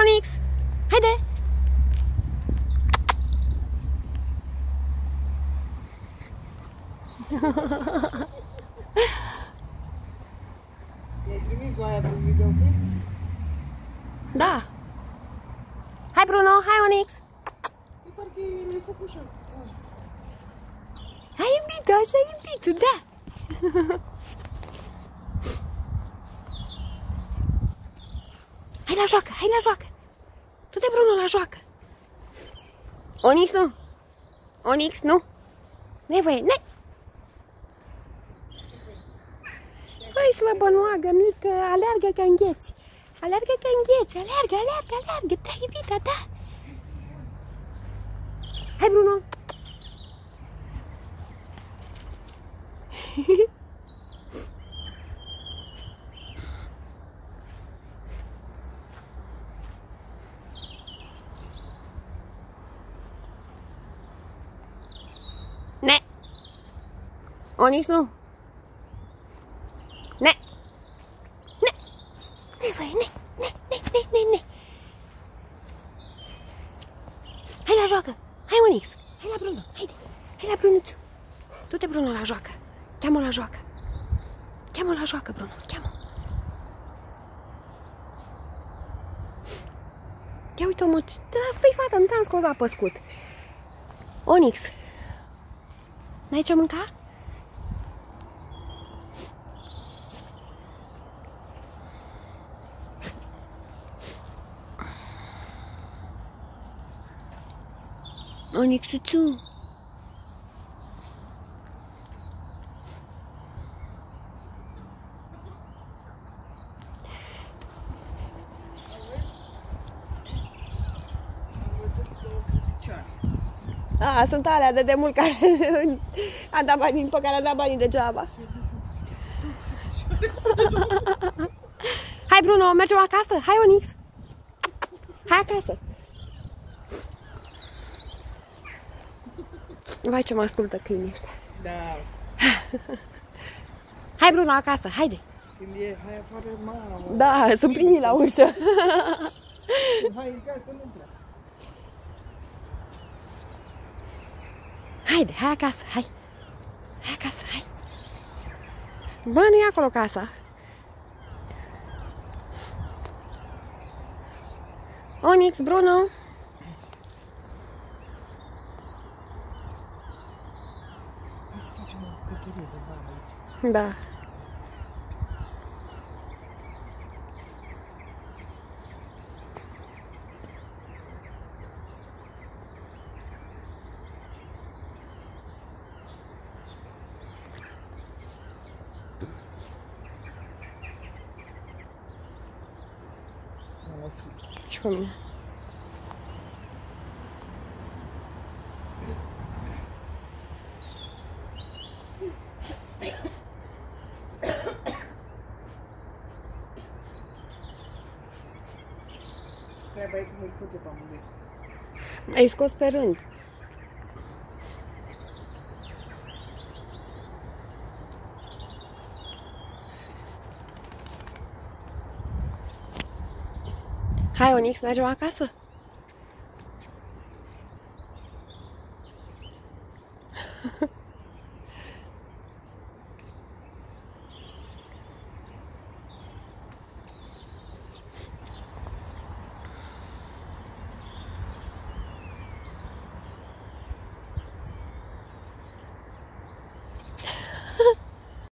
Onix. Hi there. Da. Hai Bruno, hai Onix. Parcă ne-ai făcut așa. Ai iubit-o, așa iubit-o, da. Hai la joacă, hai la joacă. Du-te Bruno la joacă. Onix nu. Onix nu. Nevoie, ne. Făi slăbănoagă mică, alergă ca îngheți. Alergă ca îngheți, alergă, alergă, alergă. Da, iubita, da. Hai Bruno. Ne. Onix nu. Ne. Ne. Ne voi, ne, ne, ne, ne, ne, ne. Hai la joacă. Hai Onix, hai la Bruno, haide, hai la Brunuțu. Du-te Bruno la joacă, cheamă-o la joacă. Cheamă-o la joacă Bruno, cheamă-o. Ia uite-o mă, făi fata, nu te-am scos la păscut. Onix, n-ai ce mânca? Onixuțu. A, sunt alea de demult care a dat banii, pe care a dat banii degeaba. Hai Bruno, mergem acasă? Hai Onix! Hai acasă! Vai ce mă ascultă câinii ăștia. Da. Hai Bruno acasă, haide. Când e, hai afară, mamă. Da, sunt plinii la ușă. Hai în casă, nu prea. Haide, hai acasă, hai. Hai acasă, hai. Bă, nu-i acolo casa. Onix, Bruno. Da. Și pe mine. Trebuie cum îi scot pe amândoi. Ai scos pe rând. Hai Onix, mergem acasă?